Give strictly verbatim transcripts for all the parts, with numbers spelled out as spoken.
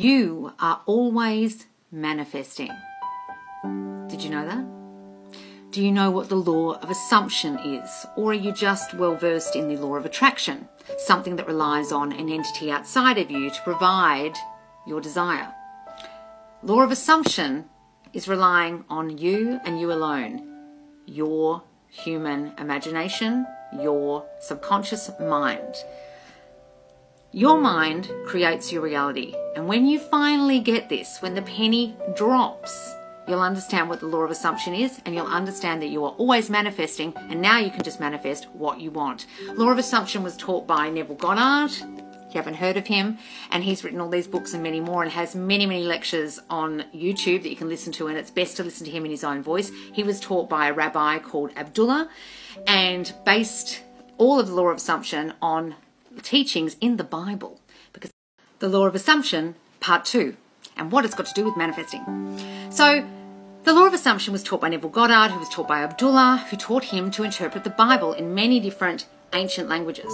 You are always manifesting. Did you know that? Do you know what the law of assumption is? Or are you just well versed in the law of attraction? Something that relies on an entity outside of you to provide your desire. Law of assumption is relying on you and you alone. Your human imagination, your subconscious mind. Your mind creates your reality. And when you finally get this, when the penny drops, you'll understand what the law of assumption is, and you'll understand that you are always manifesting, and now you can just manifest what you want. Law of assumption was taught by Neville Goddard. If you haven't heard of him, and he's written all these books and many more, and has many, many lectures on YouTube that you can listen to, and it's best to listen to him in his own voice. He was taught by a rabbi called Abdullah, and based all of the law of assumption on teachings in the Bible, because the law of assumption part two, and what it's got to do with manifesting. So the law of assumption was taught by Neville Goddard, who was taught by Abdullah, who taught him to interpret the Bible in many different ancient languages.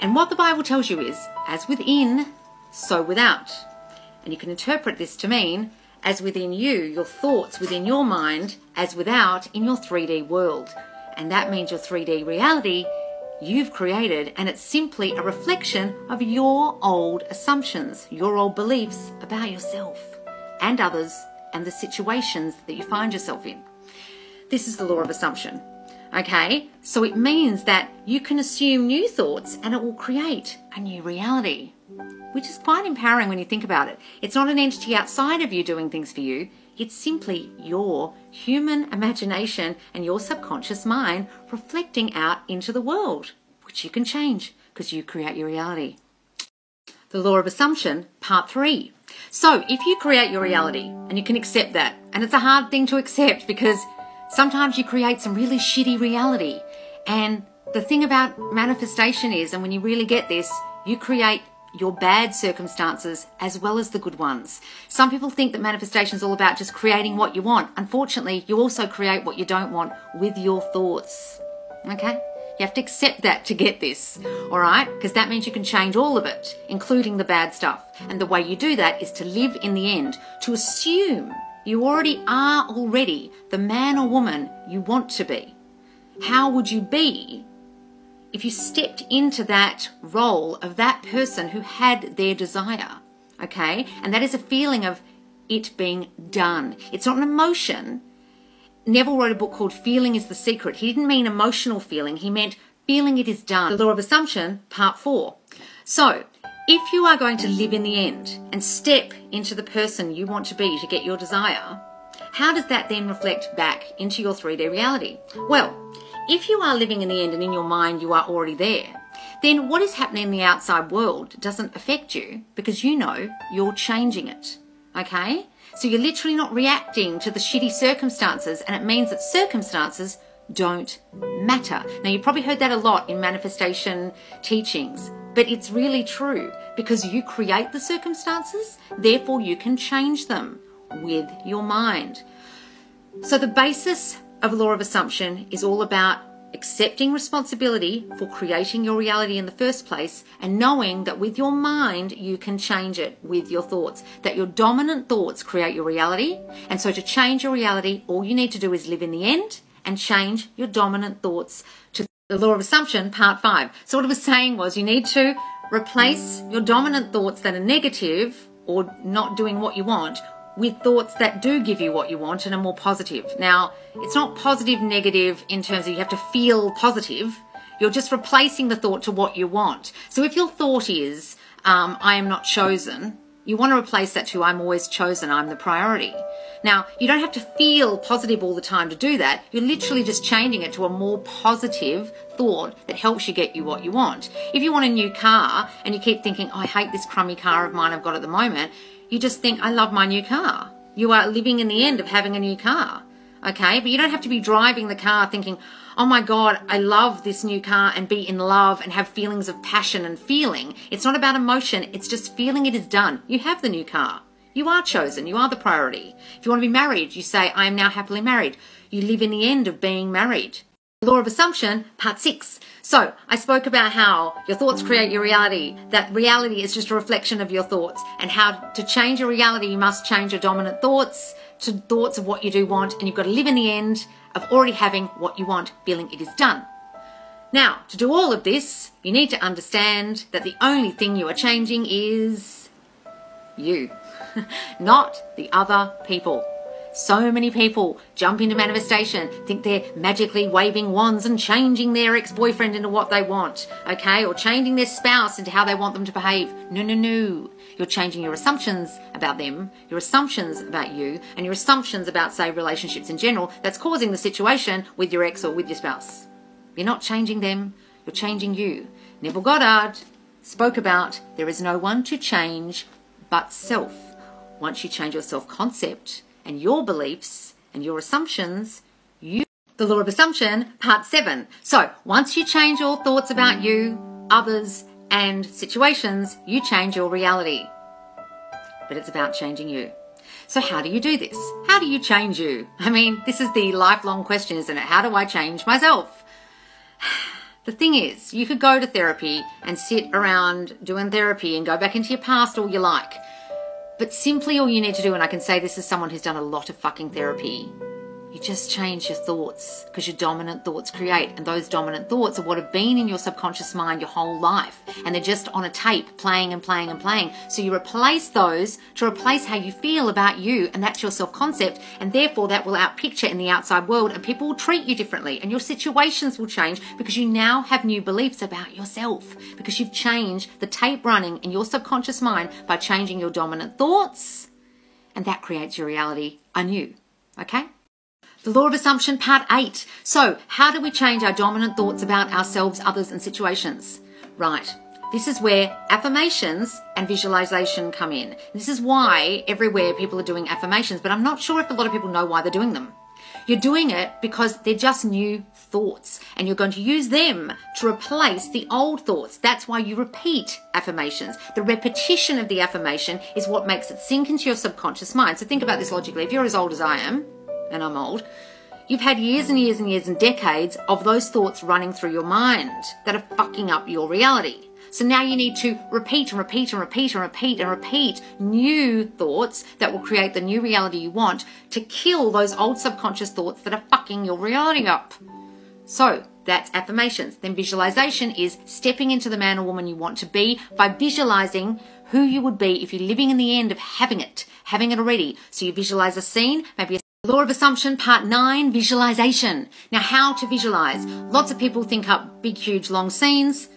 And what the Bible tells you is, as within, so without. And you can interpret this to mean, as within you, your thoughts within your mind, as without in your three D world. And that means your three D reality you've created, and it's simply a reflection of your old assumptions, your old beliefs about yourself and others and the situations that you find yourself in. This is the law of assumption. Okay, so it means that you can assume new thoughts and it will create a new reality, which is quite empowering when you think about it. It's not an entity outside of you doing things for you. It's simply your human imagination and your subconscious mind reflecting out into the world, which you can change because you create your reality. The law of assumption, part three. So if you create your reality and you can accept that, and it's a hard thing to accept because sometimes you create some really shitty reality. And the thing about manifestation is, and when you really get this, you create your bad circumstances as well as the good ones. Some people think that manifestation is all about just creating what you want. Unfortunately, you also create what you don't want with your thoughts. Okay? You have to accept that to get this, all right? Because that means you can change all of it, including the bad stuff. And the way you do that is to live in the end, to assume you already are already the man or woman you want to be. How would you be if you stepped into that role of that person who had their desire, okay? And that is a feeling of it being done. It's not an emotion. Neville wrote a book called Feeling is the Secret. He didn't mean emotional feeling. He meant feeling it is done. The law of assumption, part four. So if you are going to live in the end and step into the person you want to be to get your desire, how does that then reflect back into your three D reality? Well, if you are living in the end and in your mind you are already there, then what is happening in the outside world doesn't affect you because you know you're changing it, okay? So you're literally not reacting to the shitty circumstances, and it means that circumstances don't matter. Now, you've probably heard that a lot in manifestation teachings, but it's really true because you create the circumstances, therefore you can change them with your mind. So the basis of law of assumption is all about accepting responsibility for creating your reality in the first place, and knowing that with your mind you can change it with your thoughts, that your dominant thoughts create your reality. And so to change your reality, all you need to do is live in the end and change your dominant thoughts to the law of assumption, part five. So what I was saying was you need to replace your dominant thoughts that are negative or not doing what you want with thoughts that do give you what you want and are more positive. Now, it's not positive, negative in terms of you have to feel positive. You're just replacing the thought to what you want. So if your thought is, um, I am not chosen, you want to replace that to I'm always chosen, I'm the priority. Now, you don't have to feel positive all the time to do that. You're literally just changing it to a more positive thought that helps you get you what you want. If you want a new car and you keep thinking, oh, I hate this crummy car of mine I've got at the moment, you just think, I love my new car. You are living in the end of having a new car, okay? But you don't have to be driving the car thinking, oh my God, I love this new car, and be in love and have feelings of passion and feeling. It's not about emotion. It's just feeling it is done. You have the new car. You are chosen. You are the priority. If you want to be married, you say, I am now happily married. You live in the end of being married. Law of Assumption, part six. So, I spoke about how your thoughts create your reality, that reality is just a reflection of your thoughts, and how to change your reality, you must change your dominant thoughts to thoughts of what you do want, and you've got to live in the end of already having what you want, feeling it is done. Now, to do all of this, you need to understand that the only thing you are changing is you, not the other people. So many people jump into manifestation, think they're magically waving wands and changing their ex-boyfriend into what they want, okay? Or changing their spouse into how they want them to behave. No, no, no. You're changing your assumptions about them, your assumptions about you, and your assumptions about, say, relationships in general that's causing the situation with your ex or with your spouse. You're not changing them. You're changing you. Neville Goddard spoke about there is no one to change but self. Once you change your self-concept and your beliefs and your assumptions, you... The Law of Assumption, part seven. So, once you change your thoughts about you, others, and situations, you change your reality. But it's about changing you. So how do you do this? How do you change you? I mean, this is the lifelong question, isn't it? How do I change myself? The thing is, you could go to therapy and sit around doing therapy and go back into your past all you like. But simply all you need to do, and I can say this as someone who's done a lot of fucking therapy, you just change your thoughts, because your dominant thoughts create, and those dominant thoughts are what have been in your subconscious mind your whole life, and they're just on a tape playing and playing and playing. So you replace those to replace how you feel about you, and that's your self-concept, and therefore that will outpicture in the outside world, and people will treat you differently, and your situations will change because you now have new beliefs about yourself, because you've changed the tape running in your subconscious mind by changing your dominant thoughts, and that creates your reality anew, okay? The Law of Assumption, part eight. So, how do we change our dominant thoughts about ourselves, others, and situations? Right. This is where affirmations and visualization come in. This is why everywhere people are doing affirmations, but I'm not sure if a lot of people know why they're doing them. You're doing it because they're just new thoughts, and you're going to use them to replace the old thoughts. That's why you repeat affirmations. The repetition of the affirmation is what makes it sink into your subconscious mind. So think about this logically. If you're as old as I am, and I'm old, you've had years and years and years and decades of those thoughts running through your mind that are fucking up your reality. So now you need to repeat and repeat and repeat and repeat and repeat new thoughts that will create the new reality you want to kill those old subconscious thoughts that are fucking your reality up. So that's affirmations. Then visualization is stepping into the man or woman you want to be by visualizing who you would be if you're living in the end of having it, having it already. So you visualize a scene, maybe a Law of Assumption, part nine, visualization. Now, how to visualize. Lots of people think up big, huge, long scenes.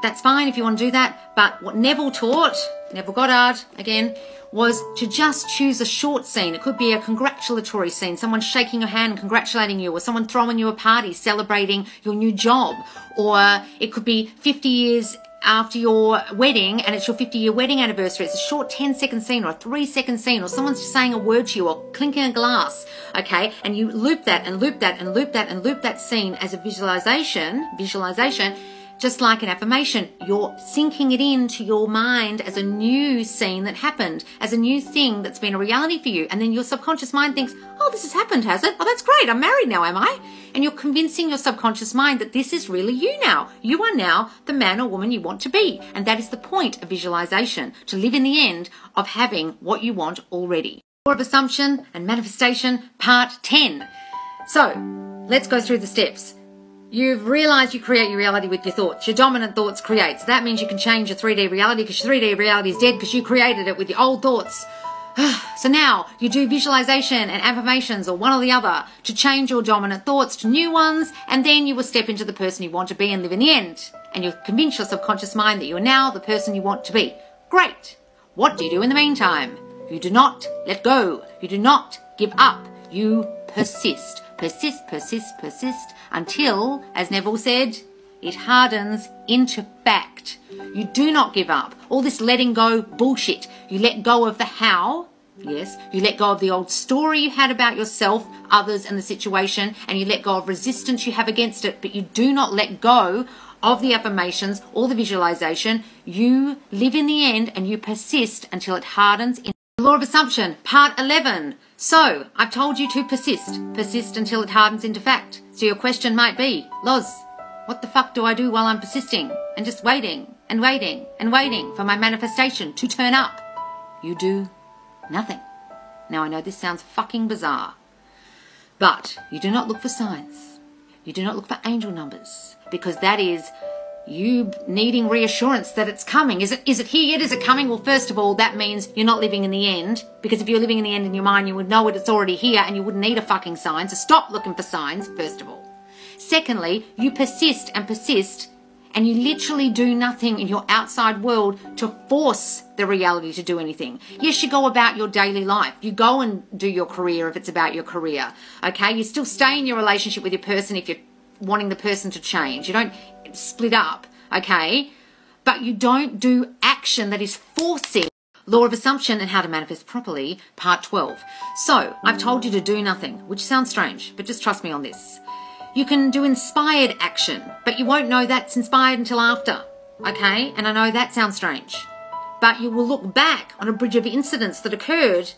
That's fine if you want to do that. But what Neville taught, Neville Goddard, again, was to just choose a short scene. It could be a congratulatory scene, someone shaking your hand and congratulating you, or someone throwing you a party, celebrating your new job. Or it could be fifty years after your wedding, and it's your fifty year wedding anniversary. It's a short ten second scene or a three second scene, or someone's just saying a word to you or clinking a glass, okay? And you loop that and loop that and loop that and loop that scene as a visualization, visualization, just like an affirmation. You're sinking it into your mind as a new scene that happened, as a new thing that's been a reality for you. And then your subconscious mind thinks, oh, this has happened, has it? Oh, that's great. I'm married now, am I? And you're convincing your subconscious mind that this is really you now. You are now the man or woman you want to be. And that is the point of visualization, to live in the end of having what you want already. Law of Assumption and Manifestation, part ten. So let's go through the steps. You've realized you create your reality with your thoughts. Your dominant thoughts create. So that means you can change your three D reality, because your three D reality is dead because you created it with your old thoughts. So now you do visualization and affirmations, or one or the other, to change your dominant thoughts to new ones, and then you will step into the person you want to be and live in the end. And you'll convince your subconscious mind that you are now the person you want to be. Great. What do you do in the meantime? You do not let go. You do not give up. You persist. Persist, persist, persist, until, as Neville said, it hardens into fact. You do not give up. All this letting go bullshit. You let go of the how, yes. You let go of the old story you had about yourself, others, and the situation, and you let go of resistance you have against it, but you do not let go of the affirmations or the visualization. You live in the end, and you persist until it hardens into Law of Assumption, part eleven. So, I've told you to persist. Persist until it hardens into fact. So your question might be, Loz, what the fuck do I do while I'm persisting and just waiting and waiting and waiting for my manifestation to turn up? You do nothing. Now, I know this sounds fucking bizarre, but you do not look for signs. You do not look for angel numbers, because that is you needing reassurance that it's coming. Is it, is it here yet? Is it coming? Well, first of all, that means you're not living in the end, because if you're living in the end in your mind, you would know it, it's already here, and you wouldn't need a fucking sign. So stop looking for signs, first of all. Secondly, you persist and persist, and you literally do nothing in your outside world to force the reality to do anything. Yes, you go about your daily life. You go and do your career if it's about your career, okay? You still stay in your relationship with your person if you're wanting the person to change. You don't split up, okay? But you don't do action that is forcing. Law of Assumption and How to Manifest Properly, part twelve. So, I've told you to do nothing, which sounds strange, but just trust me on this. You can do inspired action, but you won't know that's inspired until after, okay? And I know that sounds strange, but you will look back on a bridge of incidents that occurred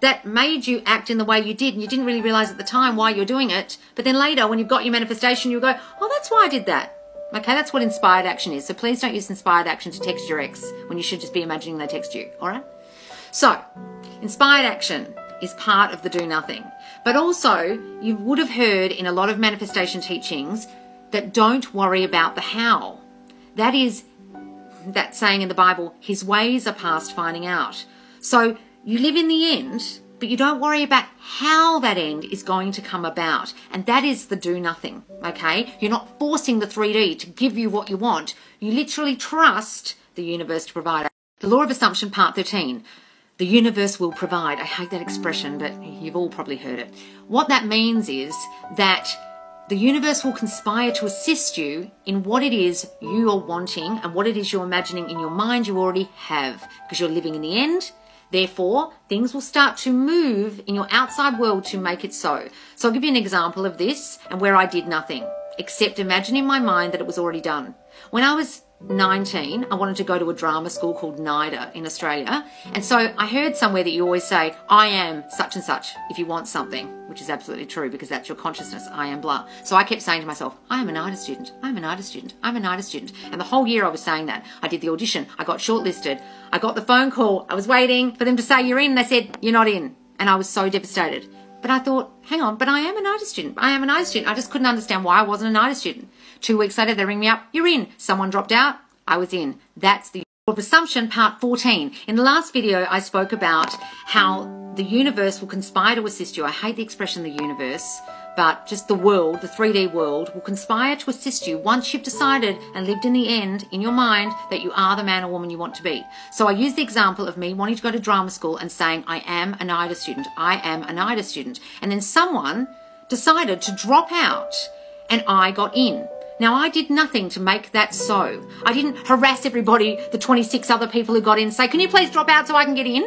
that made you act in the way you did, and you didn't really realise at the time why you're doing it, but then later when you've got your manifestation, you'll go, oh, that's why I did that. Okay, that's what inspired action is. So please don't use inspired action to text your ex when you should just be imagining they text you, all right? So, inspired action is part of the do nothing. But also, you would have heard in a lot of manifestation teachings that don't worry about the how. That is that saying in the Bible, his ways are past finding out. So you live in the end, but you don't worry about how that end is going to come about. And that is the do nothing, okay? You're not forcing the three D to give you what you want. You literally trust the universe to provide it. The Law of Assumption, part thirteen. The universe will provide. I hate that expression, but you've all probably heard it. What that means is that the universe will conspire to assist you in what it is you are wanting and what it is you're imagining in your mind you already have, because you're living in the end. Therefore, things will start to move in your outside world to make it so. So I'll give you an example of this and where I did nothing, except imagine in my mind that it was already done. When I was nineteen, I wanted to go to a drama school called NIDA in Australia, and so I heard somewhere that you always say, I am such and such if you want something, which is absolutely true because that's your consciousness, I am blah. So I kept saying to myself, I am a NIDA student, I am a NIDA student, I am a NIDA student, and the whole year I was saying that. I did the audition, I got shortlisted, I got the phone call, I was waiting for them to say you're in, they said you're not in, and I was so devastated. But I thought, hang on, but I am a NIDA student. I am a NIDA student. I just couldn't understand why I wasn't a NIDA student. Two weeks later, they ring me up. You're in. Someone dropped out. I was in. That's the Law of Assumption, part fourteen. In the last video, I spoke about how the universe will conspire to assist you. I hate the expression the universe, but just the world, the three D world, will conspire to assist you once you've decided and lived in the end, in your mind, that you are the man or woman you want to be. So I use the example of me wanting to go to drama school and saying, I am a NIDA student, I am a NIDA student. And then someone decided to drop out and I got in. Now, I did nothing to make that so. I didn't harass everybody, the twenty-six other people who got in, say, can you please drop out so I can get in?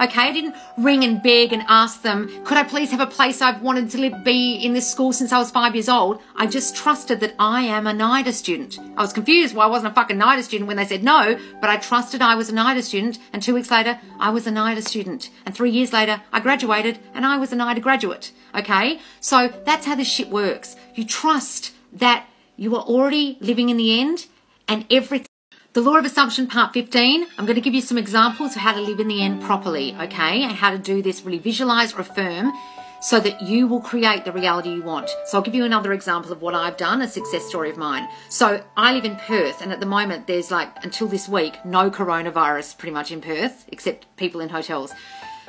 Okay, I didn't ring and beg and ask them, could I please have a place? I've wanted to live, be in this school since I was five years old. I just trusted that I am a NIDA student. I was confused why I wasn't a fucking NIDA student when they said no, but I trusted I was a NIDA student, and two weeks later, I was a NIDA student. And three years later, I graduated, and I was a NIDA graduate, okay? So that's how this shit works. You trust that you are already living in the end and everything. The Law of Assumption, part fifteen, I'm going to give you some examples of how to live in the end properly, okay, and how to do this, really visualize, affirm, so that you will create the reality you want. So I'll give you another example of what I've done, a success story of mine. So I live in Perth, and at the moment there's, like, until this week, no coronavirus pretty much in Perth, except people in hotels.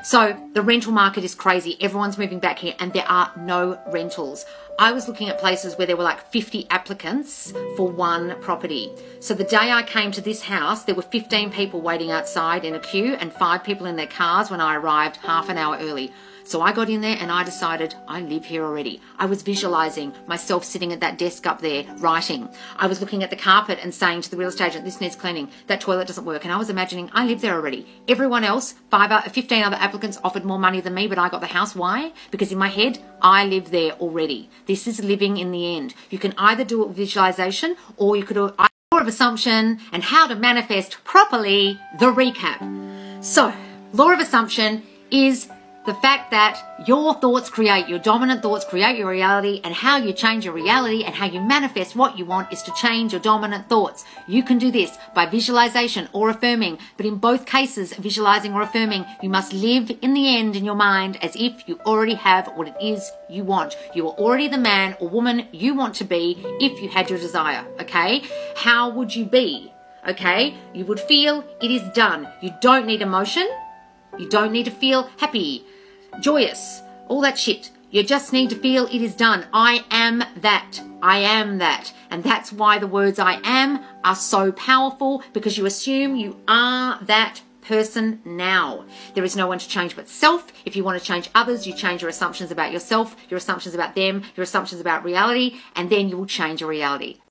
So the rental market is crazy. Everyone's moving back here and there are no rentals. I was looking at places where there were like fifty applicants for one property. So the day I came to this house, there were fifteen people waiting outside in a queue and five people in their cars when I arrived half an hour early. So I got in there and I decided I live here already. I was visualizing myself sitting at that desk up there writing. I was looking at the carpet and saying to the real estate agent, this needs cleaning, that toilet doesn't work. And I was imagining I live there already. Everyone else, five, fifteen other applicants offered more money than me, but I got the house. Why? Because in my head, I live there already. This is living in the end. You can either do it with visualization or you could do it with Assumption and How to Manifest Properly, the recap. So Law of Assumption is the fact that your thoughts create, your dominant thoughts create your reality, and how you change your reality and how you manifest what you want is to change your dominant thoughts. You can do this by visualization or affirming, but in both cases, visualizing or affirming, you must live in the end in your mind as if you already have what it is you want. You are already the man or woman you want to be if you had your desire, okay? How would you be, okay? You would feel it is done. You don't need emotion. You don't need to feel happy, joyous, all that shit. You just need to feel it is done. I am that. I am that. And that's why the words I am are so powerful, because you assume you are that person now. There is no one to change but self. If you want to change others, you change your assumptions about yourself, your assumptions about them, your assumptions about reality, and then you will change your reality.